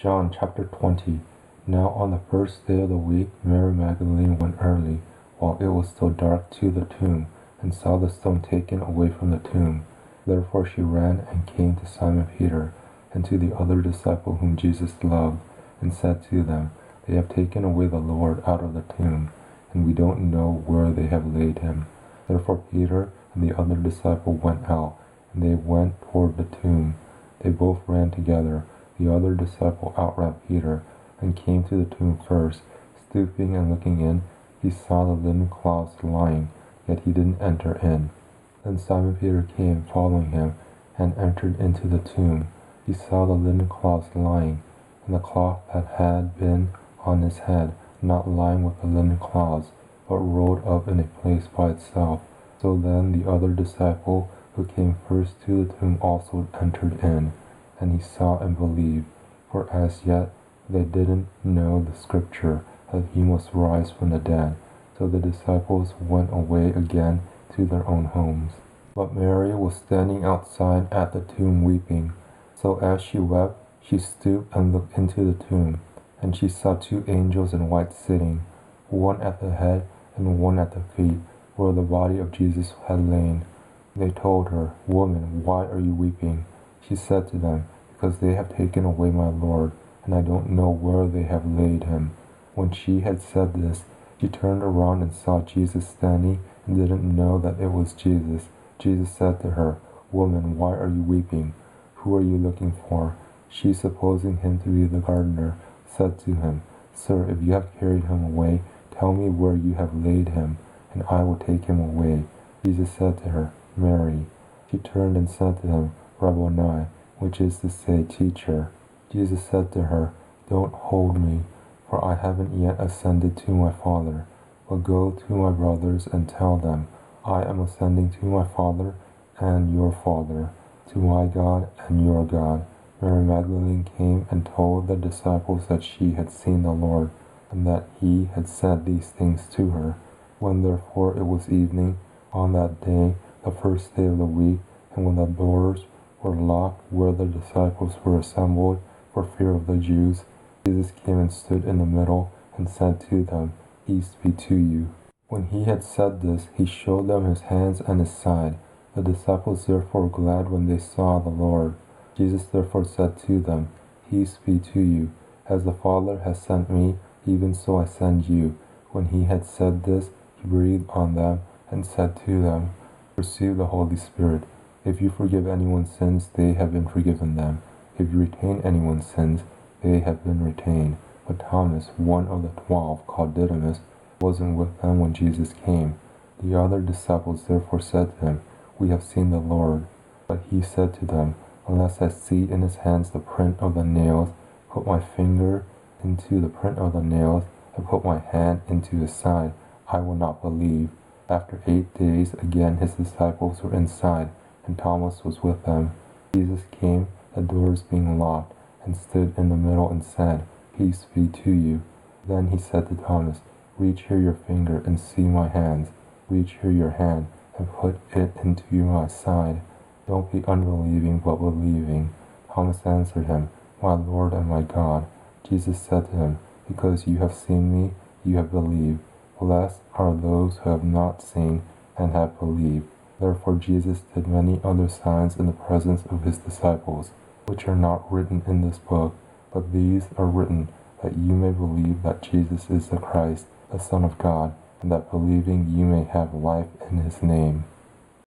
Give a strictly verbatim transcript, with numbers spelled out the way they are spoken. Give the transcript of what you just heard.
John chapter twenty. Now on the first day of the week, Mary Magdalene went early, while it was still dark, to the tomb, and saw the stone taken away from the tomb. Therefore she ran and came to Simon Peter, and to the other disciple whom Jesus loved, and said to them, "They have taken away the Lord out of the tomb, and we don't know where they have laid him." Therefore Peter and the other disciple went out, and they went toward the tomb. They both ran together. The other disciple outran Peter, and came to the tomb first. Stooping and looking in, he saw the linen cloths lying, yet he didn't enter in. Then Simon Peter came, following him, and entered into the tomb. He saw the linen cloths lying, and the cloth that had been on his head, not lying with the linen cloths, but rolled up in a place by itself. So then the other disciple, who came first to the tomb, also entered in, and he saw and believed. For as yet they didn't know the scripture, that he must rise from the dead. So the disciples went away again to their own homes. But Mary was standing outside at the tomb weeping. So as she wept, she stooped and looked into the tomb, and she saw two angels in white sitting, one at the head and one at the feet, where the body of Jesus had lain. They told her, "Woman, why are you weeping?" She said to them, "Because they have taken away my Lord, and I don't know where they have laid him." When she had said this, she turned around and saw Jesus standing, and didn't know that it was Jesus. Jesus said to her, "Woman, why are you weeping? Who are you looking for?" She, supposing him to be the gardener, said to him, "Sir, if you have carried him away, tell me where you have laid him, and I will take him away." Jesus said to her, "Mary." She turned and said to him, "Rabboni," which is to say, teacher. Jesus said to her, "Don't hold me, for I haven't yet ascended to my Father. But go to my brothers and tell them, I am ascending to my Father and your Father, to my God and your God." Mary Magdalene came and told the disciples that she had seen the Lord, and that he had said these things to her. When therefore it was evening, on that day, the first day of the week, and when the doors were locked where the disciples were assembled for fear of the Jews, Jesus came and stood in the middle, and said to them, "Peace be to you." When he had said this, he showed them his hands and his side. The disciples therefore were glad when they saw the Lord. Jesus therefore said to them, "Peace be to you. As the Father has sent me, even so I send you." When he had said this, he breathed on them, and said to them, "Receive the Holy Spirit. If you forgive anyone's sins, they have been forgiven them. If you retain anyone's sins, they have been retained." But Thomas, one of the twelve, called Didymus, wasn't with them when Jesus came. The other disciples therefore said to him, "We have seen the Lord." But he said to them, "Unless I see in his hands the print of the nails, put my finger into the print of the nails, and put my hand into his side, I will not believe." After eight days again his disciples were inside, and Thomas was with them. Jesus came, the doors being locked, and stood in the middle, and said, "Peace be to you." Then he said to Thomas, "Reach here your finger and see my hands. Reach here your hand and put it into my side. Don't be unbelieving, but believing." Thomas answered him, "My Lord and my God." Jesus said to him, "Because you have seen me, you have believed. Blessed are those who have not seen and have believed." Therefore Jesus did many other signs in the presence of his disciples, which are not written in this book. But these are written that you may believe that Jesus is the Christ, the Son of God, and that believing you may have life in his name.